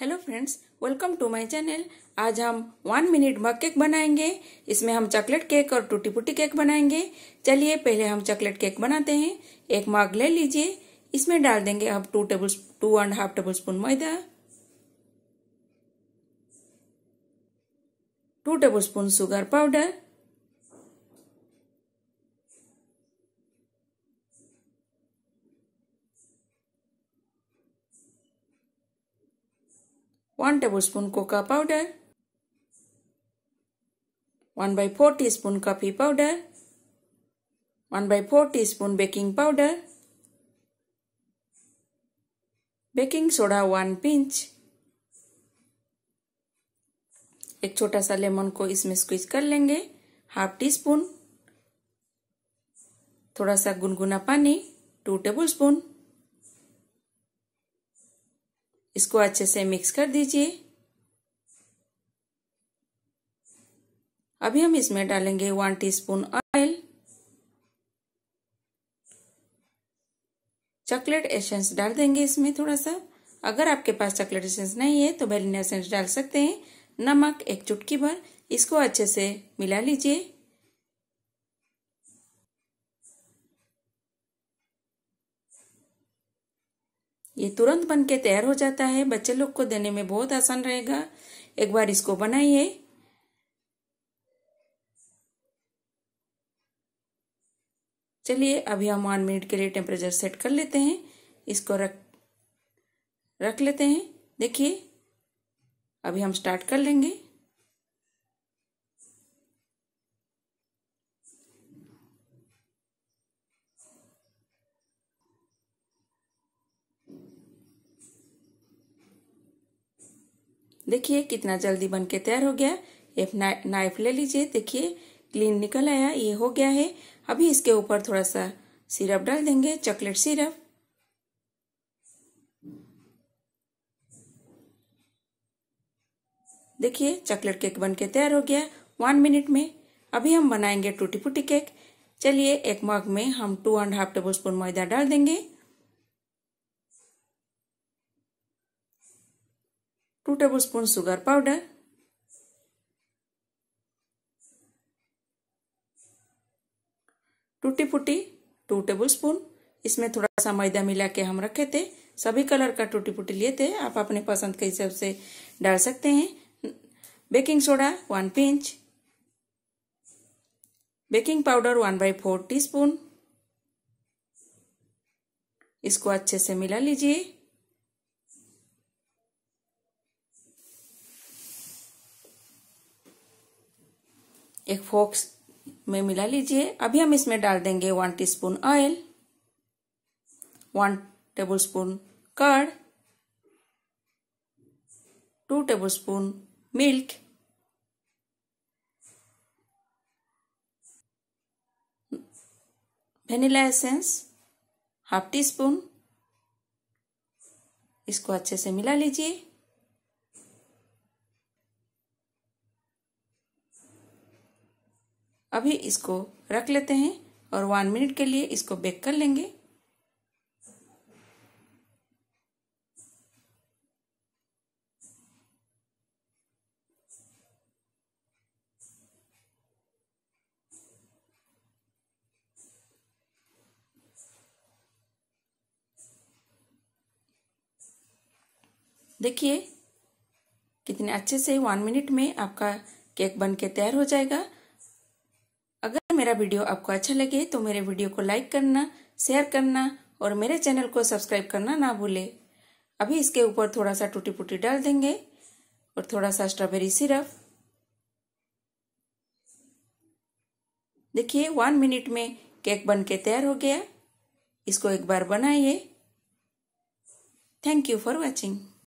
Hello friends, welcome to my channel. आज हम 1 minute मग cake बनाएंगे। इसमें हम चॉकलेट केक और टूटी फूटी केक बनाएंगे। चलिए पहले हम चॉकलेट केक बनाते हैं। एक मग ले लीजिए, इसमें डाल देंगे हम 2.5 टेबलस्पून मैदा, 2 tablespoon sugar powder, 1 tablespoon cocoa powder, 1/4 teaspoon coffee powder, 1/4 teaspoon baking powder, baking soda 1 pinch, एक छोटा सा लेमन को इसमें स्क्वीज कर लेंगे, 1/2 टीस्पून, थोड़ा सा गुनगुना पानी 2 टेबलस्पून। इसको अच्छे से मिक्स कर दीजिए। अभी हम इसमें डालेंगे 1 टीस्पून ऑयल। चॉकलेट एसेंस डाल देंगे इसमें थोड़ा सा। अगर आपके पास चॉकलेट एसेंस नहीं है तो वैनिला एसेंस डाल सकते हैं। नमक 1 चुटकी भर। इसको अच्छे से मिला लीजिए। ये तुरंत बनके तैयार हो जाता है। बच्चे लोग को देने में बहुत आसान रहेगा। एक बार इसको बनाइए। चलिए अभी हम 1 मिनट के लिए टेम्परेचर सेट कर लेते हैं। इसको रख लेते हैं। देखिए अभी हम स्टार्ट कर लेंगे। देखिए कितना जल्दी बनके तैयार हो गया। एक नाइफ ले लीजिए। देखिए क्लीन निकल आया। ये हो गया है। अभी इसके ऊपर थोड़ा सा सिरप डाल देंगे, चॉकलेट सिरप। देखिए चॉकलेट केक बनके तैयार हो गया 1 मिनट में। अभी हम बनाएंगे टूटी फूटी केक। चलिए एक मग में हम 2.5 टेबलस्पून मैदा डाल देंगे, 2 टेबलस्पून शुगर पाउडर, टूटी फूटी 2 टेबलस्पून। इसमें थोड़ा सा मैदा मिला के हम रखे थे। सभी कलर का टूटी फूटी लिए थे। आप अपने पसंद के हिसाब से डाल सकते हैं। Baking soda 1 pinch, baking powder 1/4 teaspoon. इसको अच्छे से मिला लीजिए। एक फोक्स में मिला लीजिए। अभी हम इसमें डाल देंगे 1 teaspoon oil, 1 tablespoon curd, 2 tablespoon milk, 1/2 teaspoon vanilla essence. इसको अच्छे से मिला लीजिए। अभी इसको रख लेते हैं और 1 मिनट के लिए इसको बेक कर लेंगे। देखिए कितने अच्छे से 1 मिनट में आपका केक बनके तैयार हो जाएगा। अगर मेरा वीडियो आपको अच्छा लगे तो मेरे वीडियो को लाइक करना, शेयर करना और मेरे चैनल को सब्सक्राइब करना ना भूले। अभी इसके ऊपर थोड़ा सा टूटी फूटी डाल देंगे और थोड़ा सा स्ट्रॉबेरी सिरप। देखिए 1 मिनट में केक बनके तैयार हो गया। इसको एक बार बनाइए। Thank you for watching.